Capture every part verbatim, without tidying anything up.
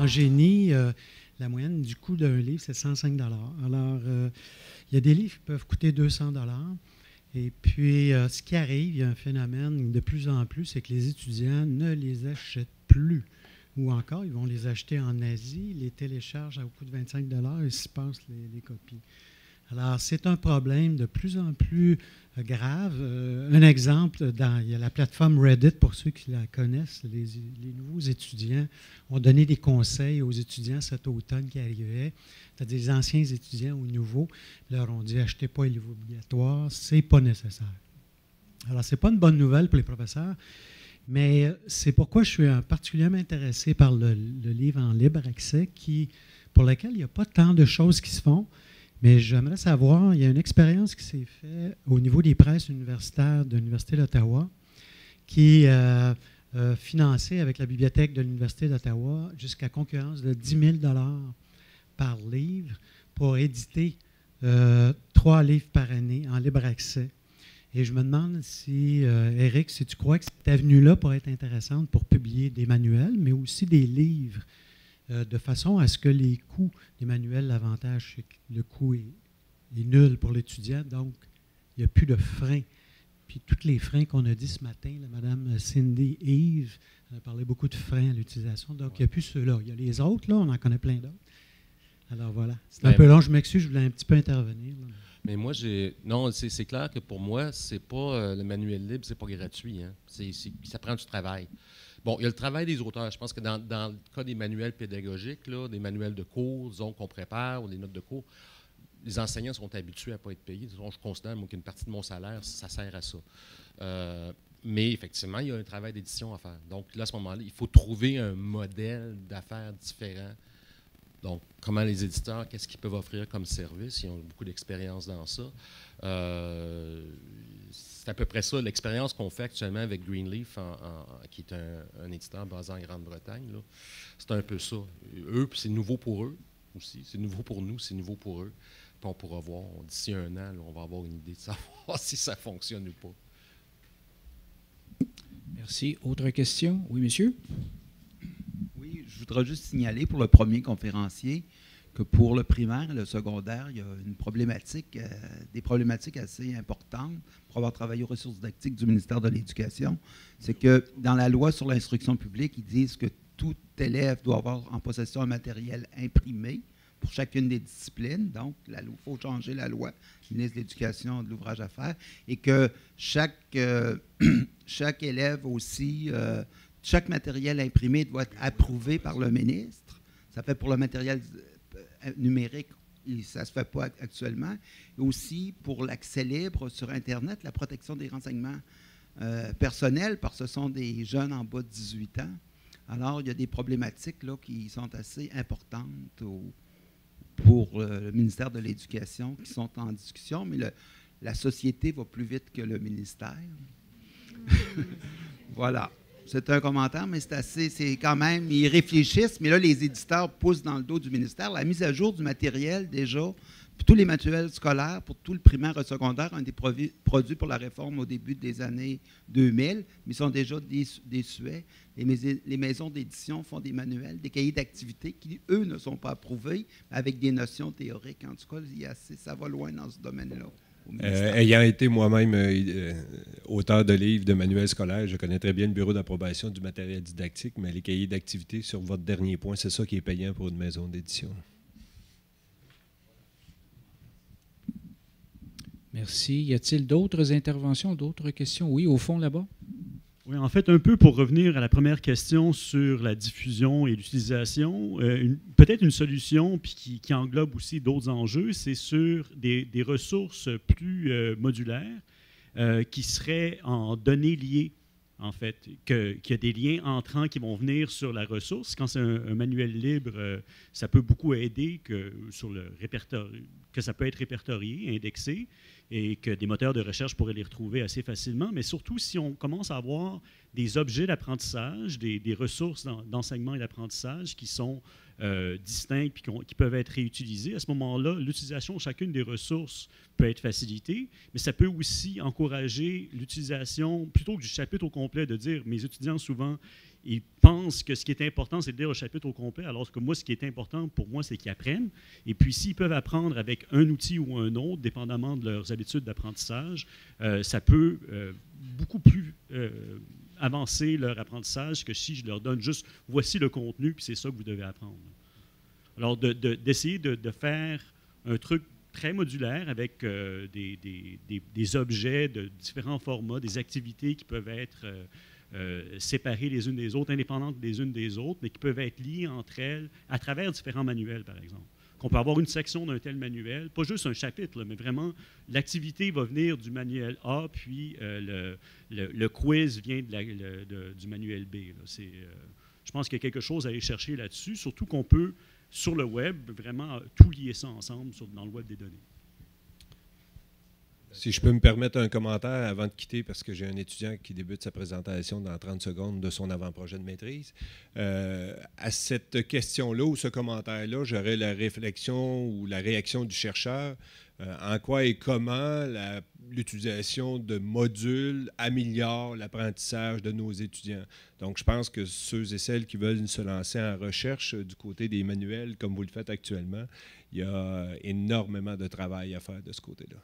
en génie, euh, la moyenne du coût d'un livre, c'est cent cinq dollars. Alors, euh, il y a des livres qui peuvent coûter deux cents dollars. Et puis, euh, ce qui arrive, il y a un phénomène de plus en plus, c'est que les étudiants ne les achètent plus. Ou encore, ils vont les acheter en Asie, les téléchargent à au coût de vingt-cinq dollars et s'y passent les, les copies. Alors, c'est un problème de plus en plus grave. Euh, un exemple, dans, il y a la plateforme Reddit, pour ceux qui la connaissent, les, les nouveaux étudiants ont donné des conseils aux étudiants cet automne qui arrivait, c'est-à-dire les anciens étudiants ou nouveaux, leur ont dit « achetez pas les livres obligatoires, c'est pas nécessaire ». Alors, c'est pas une bonne nouvelle pour les professeurs, mais c'est pourquoi je suis particulièrement intéressé par le, le livre en libre accès, qui, pour lequel il n'y a pas tant de choses qui se font. Mais j'aimerais savoir, il y a une expérience qui s'est faite au niveau des presses universitaires de l'Université d'Ottawa, qui est euh, euh, financée avec la bibliothèque de l'Université d'Ottawa jusqu'à concurrence de dix mille dollars par livre pour éditer euh, trois livres par année en libre accès. Et je me demande si, euh, Eric, si tu crois que cette avenue-là pourrait être intéressante pour publier des manuels, mais aussi des livres, de façon à ce que les coûts des manuels, l'avantage, c'est que le coût est, est nul pour l'étudiant, donc il n'y a plus de freins. Puis tous les freins qu'on a dit ce matin, là, Mme Cindy Yves, elle a parlé beaucoup de freins à l'utilisation, donc ouais. Il n'y a plus ceux-là. Il y a les autres, là, on en connaît plein d'autres. Alors voilà, c'est un peu long, je m'excuse, je voulais un petit peu intervenir. Là. Mais moi, j'ai non, c'est clair que pour moi, c'est pas euh, le manuel libre, c'est pas gratuit. Hein. C'est, c'est, ça prend du travail. Bon, il y a le travail des auteurs. Je pense que dans, dans le cas des manuels pédagogiques, là, des manuels de cours, disons, qu'on prépare, ou des notes de cours, les enseignants sont habitués à ne pas être payés. Disons, je considère qu'une partie de mon salaire, ça sert à ça. Euh, mais effectivement, il y a un travail d'édition à faire. Donc là, à ce moment-là, il faut trouver un modèle d'affaires différent. Donc, comment les éditeurs, qu'est-ce qu'ils peuvent offrir comme service? Ils ont beaucoup d'expérience dans ça. Euh, c'est à peu près ça, l'expérience qu'on fait actuellement avec Greenleaf, en, en, qui est un, un éditeur basé en Grande-Bretagne. C'est un peu ça. Eux, c'est nouveau pour eux aussi. C'est nouveau pour nous, c'est nouveau pour eux. Puis on pourra voir, d'ici un an, là, on va avoir une idée de savoir si ça fonctionne ou pas. Merci. Autre question? Oui, monsieur? Je voudrais juste signaler pour le premier conférencier que pour le primaire et le secondaire, il y a une problématique, euh, des problématiques assez importantes pour avoir travaillé aux ressources didactiques du ministère de l'Éducation. C'est que dans la loi sur l'instruction publique, ils disent que tout élève doit avoir en possession un matériel imprimé pour chacune des disciplines. Donc, il faut changer la loi du ministre de l'Éducation, de l'ouvrage à faire, et que chaque, euh, chaque élève aussi... Euh, Chaque matériel imprimé doit être approuvé par le ministre. Ça fait pour le matériel numérique, ça ne se fait pas actuellement. Et aussi pour l'accès libre sur Internet, la protection des renseignements euh, personnels, parce que ce sont des jeunes en bas de dix-huit ans. Alors, il y a des problématiques là, qui sont assez importantes au, pour euh, le ministère de l'Éducation qui sont en discussion, mais le, la société va plus vite que le ministère. Voilà. C'est un commentaire, mais c'est assez, c'est quand même, ils réfléchissent, mais là, les éditeurs poussent dans le dos du ministère. La mise à jour du matériel, déjà, pour tous les manuels scolaires, pour tout le primaire et secondaire, ont été produits pour la réforme au début des années deux mille, mais ils sont déjà désuets. Les, les maisons d'édition font des manuels, des cahiers d'activité qui, eux, ne sont pas approuvés, avec des notions théoriques. En tout cas, il y a assez, ça va loin dans ce domaine-là. Euh, ayant été moi-même euh, auteur de livres, de manuels scolaires, je connais très bien le bureau d'approbation du matériel didactique, mais les cahiers d'activité, sur votre dernier point, c'est ça qui est payant pour une maison d'édition. Merci. Y a-t-il d'autres interventions, d'autres questions? Oui, au fond, là-bas. Oui, en fait, un peu pour revenir à la première question sur la diffusion et l'utilisation, euh, peut-être une solution puis qui, qui englobe aussi d'autres enjeux, c'est sur des, des ressources plus euh, modulaires euh, qui seraient en données liées, en fait, qu'il y a des liens entrants qui vont venir sur la ressource. Quand c'est un, un manuel libre, euh, ça peut beaucoup aider que, sur le répertori- que ça peut être répertorié, indexé, et que des moteurs de recherche pourraient les retrouver assez facilement, mais surtout si on commence à avoir des objets d'apprentissage, des, des ressources d'enseignement et d'apprentissage qui sont euh, distinctes et qui, qui peuvent être réutilisées, à ce moment-là, l'utilisation de chacune des ressources peut être facilitée, mais ça peut aussi encourager l'utilisation, plutôt que du chapitre au complet, de dire « mes étudiants souvent, ils pensent que ce qui est important, c'est de lire le chapitre au complet, alors que moi, ce qui est important pour moi, c'est qu'ils apprennent. Et puis, s'ils peuvent apprendre avec un outil ou un autre, dépendamment de leurs habitudes d'apprentissage, euh, ça peut euh, beaucoup plus euh, avancer leur apprentissage que si je leur donne juste « voici le contenu, puis c'est ça que vous devez apprendre ». Alors, de, de, d'essayer de, de faire un truc très modulaire avec euh, des, des, des, des objets de différents formats, des activités qui peuvent être euh, euh, séparées les unes des autres, indépendantes les unes des autres, mais qui peuvent être liées entre elles à travers différents manuels, par exemple. Qu'on peut avoir une section d'un tel manuel, pas juste un chapitre, là, mais vraiment, l'activité va venir du manuel A, puis euh, le, le, le quiz vient de la, le, de, du manuel B. Là. C'est, euh, je pense qu'il y a quelque chose à aller chercher là-dessus, surtout qu'on peut sur le web, vraiment tout lier ça ensemble sur, dans le web des données. Si je peux me permettre un commentaire avant de quitter, parce que j'ai un étudiant qui débute sa présentation dans trente secondes de son avant-projet de maîtrise. Euh, à cette question-là ou ce commentaire-là, j'aurais la réflexion ou la réaction du chercheur. Euh, en quoi et comment l'utilisation de modules améliore l'apprentissage de nos étudiants. Donc, je pense que ceux et celles qui veulent se lancer en recherche euh, du côté des manuels, comme vous le faites actuellement, il y a énormément de travail à faire de ce côté-là.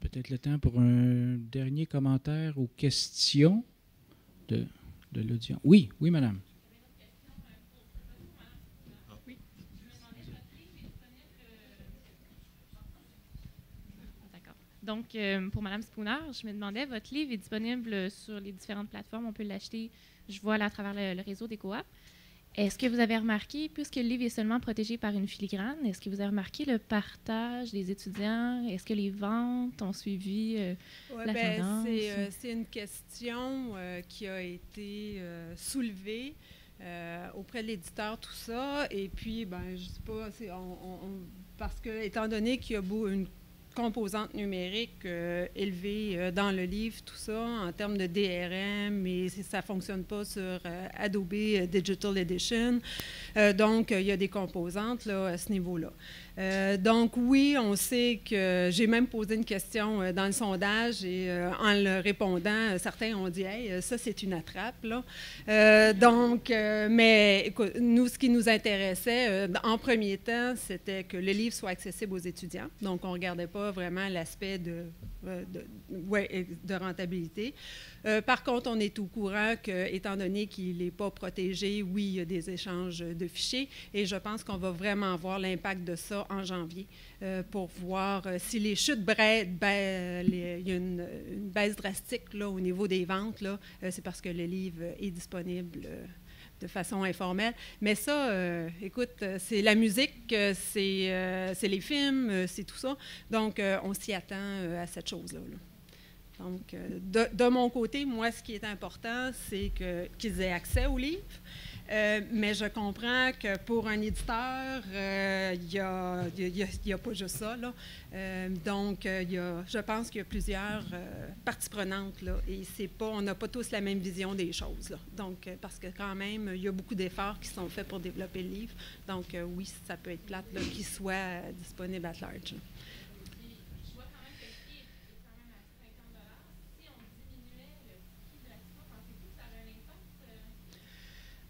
Peut-être le temps pour un dernier commentaire ou question de, de l'audience. Oui, oui, madame. Donc, euh, pour Mme Spooner, je me demandais, votre livre est disponible sur les différentes plateformes, on peut l'acheter, je vois là à travers le, le réseau des coops. Est-ce que vous avez remarqué, puisque le livre est seulement protégé par une filigrane, est-ce que vous avez remarqué le partage des étudiants? Est-ce que les ventes ont suivi euh, ouais, la ben, tendance? C'est, euh, c'est une question euh, qui a été euh, soulevée euh, auprès de l'éditeur, tout ça. Et puis, ben, je ne sais pas, c'est, on, on, parce que étant donné qu'il y a beau, une composante numérique euh, élevée euh, dans le livre, tout ça, en termes de D R M, et ça ne fonctionne pas sur euh, Adobe Digital Edition. Euh, donc, il y a des composantes là, à ce niveau-là. Euh, donc, oui, on sait que j'ai même posé une question euh, dans le sondage et euh, en le répondant, certains ont dit « Hey, ça, c'est une attrape, là. Euh, » Donc, euh, mais écoute, nous, ce qui nous intéressait, euh, en premier temps, c'était que le livre soit accessible aux étudiants. Donc, on ne regardait pas vraiment l'aspect de, de, ouais, de rentabilité. Euh, par contre, on est au courant que, étant donné qu'il n'est pas protégé, oui, il y a des échanges de fichiers et je pense qu'on va vraiment voir l'impact de ça en janvier euh, pour voir si les chutes brèves, ben, les, il y a une, une baisse drastique là, au niveau des ventes, là, euh, c'est parce que le livre est disponible euh, de façon informelle. Mais ça, euh, écoute, c'est la musique, c'est euh, les films, c'est tout ça. Donc, euh, on s'y attend euh, à cette chose-là. Là. Donc, euh, de, de mon côté, moi, ce qui est important, c'est qu'ils aient accès au livre. Euh, mais je comprends que pour un éditeur, il euh, n'y a, y a, y a pas juste ça. Là. Euh, donc, y a, je pense qu'il y a plusieurs euh, parties prenantes. Là, et c'est pas, on n'a pas tous la même vision des choses. Là. Donc, parce que quand même, il y a beaucoup d'efforts qui sont faits pour développer le livre. Donc, euh, oui, ça peut être plate qu'il soit disponible à large. Là.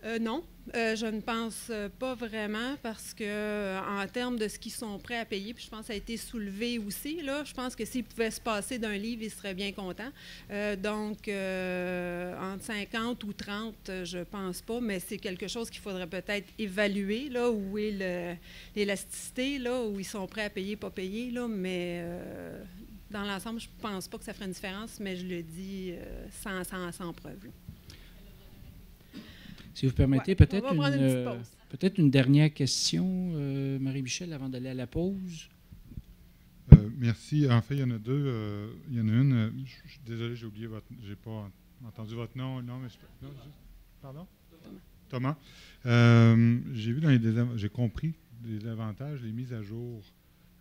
Euh, non, euh, je ne pense pas vraiment parce que euh, en termes de ce qu'ils sont prêts à payer, puis je pense que ça a été soulevé aussi, là, je pense que s'ils pouvaient se passer d'un livre, ils seraient bien contents. Euh, donc, euh, entre cinquante ou trente, je ne pense pas, mais c'est quelque chose qu'il faudrait peut-être évaluer, là, où est l'élasticité, là, où ils sont prêts à payer, pas payer, là, mais euh, dans l'ensemble, je ne pense pas que ça ferait une différence, mais je le dis euh, sans, sans, sans preuve, là. Si vous permettez, ouais, peut-être une, une, euh, peut une dernière question, euh, Marie-Michel, avant d'aller à la pause. Euh, merci. En fait, il y en a deux. Euh, il y en a une. Euh, je suis désolé, j'ai oublié votre... J'ai pas entendu votre nom. Non, mais je, non, je, pardon? Thomas. Thomas. Euh, j'ai vu dans les... J'ai compris les avantages, les mises à jour.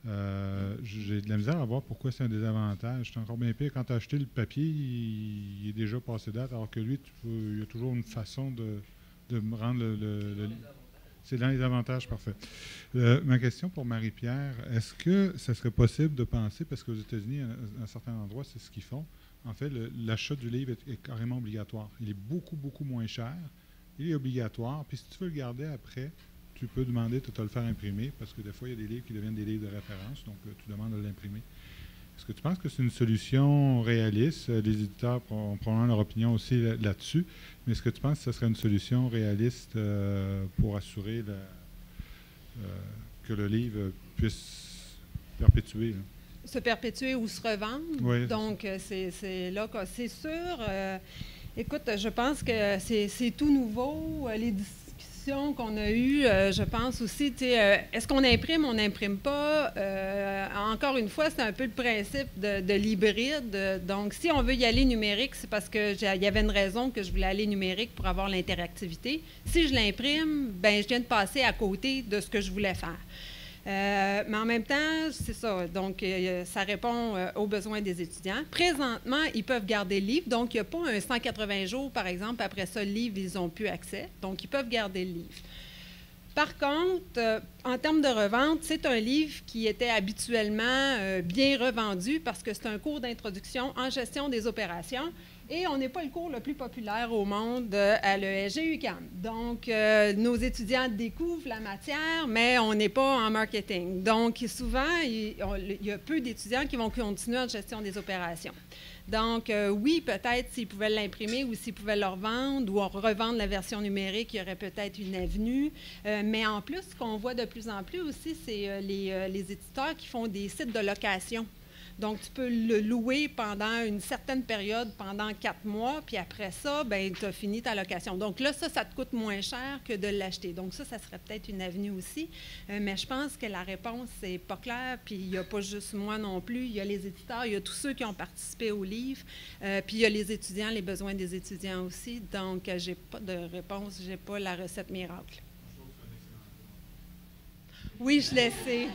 Euh, j'ai de la misère à voir pourquoi c'est un désavantage. C'est encore bien pire. Quand tu as acheté le papier, il, il est déjà passé date, alors que lui, tu, il y a toujours une façon de... de me rendre le... le, le C'est dans les avantages, parfait. Euh, ma question pour Marie-Pierre, est-ce que ça serait possible de penser, parce qu'aux États-Unis, à, à un certain endroit, c'est ce qu'ils font, en fait, l'achat du livre est, est carrément obligatoire. Il est beaucoup, beaucoup moins cher. Il est obligatoire. Puis si tu veux le garder après, tu peux demander de te le faire imprimer, parce que des fois, il y a des livres qui deviennent des livres de référence, donc euh, tu demandes de l'imprimer. Est-ce que tu penses que c'est une solution réaliste? Les éditeurs ont probablement leur opinion aussi là-dessus, mais est-ce que tu penses que ce serait une solution réaliste euh, pour assurer la, euh, que le livre puisse perpétuer? Là? Se perpétuer ou se revendre. Oui, donc, c'est là que c'est sûr. Euh, écoute, je pense que c'est tout nouveau. Les qu'on a eu, euh, je pense aussi, euh, est-ce qu'on imprime, on n'imprime pas? Euh, encore une fois, c'est un peu le principe de, de l'hybride. Donc, si on veut y aller numérique, c'est parce qu'il y avait une raison que je voulais aller numérique pour avoir l'interactivité. Si je l'imprime, ben je viens de passer à côté de ce que je voulais faire. Euh, mais en même temps, c'est ça. Donc, euh, ça répond euh, aux besoins des étudiants. Présentement, ils peuvent garder le livre. Donc, il n'y a pas un cent quatre-vingts jours, par exemple. Après ça, le livre, ils n'ont plus accès. Donc, ils peuvent garder le livre. Par contre, euh, en termes de revente, c'est un livre qui était habituellement euh, bien revendu parce que c'est un cours d'introduction en gestion des opérations. Et on n'est pas le cours le plus populaire au monde à l'E S G U C A M. Donc, euh, nos étudiants découvrent la matière, mais on n'est pas en marketing. Donc, souvent, il, on, il y a peu d'étudiants qui vont continuer en gestion des opérations. Donc, euh, oui, peut-être s'ils pouvaient l'imprimer ou s'ils pouvaient le revendre ou revendre la version numérique, il y aurait peut-être une avenue. Euh, mais en plus, ce qu'on voit de plus en plus aussi, c'est euh, les, euh, les éditeurs qui font des sites de location. Donc, tu peux le louer pendant une certaine période, pendant quatre mois, puis après ça, bien, tu as fini ta location. Donc là, ça, ça te coûte moins cher que de l'acheter. Donc ça, ça serait peut-être une avenue aussi. Euh, mais je pense que la réponse n'est pas claire, puis il n'y a pas juste moi non plus. Il y a les éditeurs, il y a tous ceux qui ont participé au livre, euh, puis il y a les étudiants, les besoins des étudiants aussi. Donc, euh, j'ai pas de réponse, j'ai pas la recette miracle. Oui, je le sais.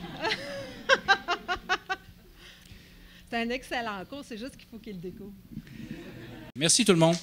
C'est un excellent cours, c'est juste qu'il faut qu'il le découvre. Merci tout le monde.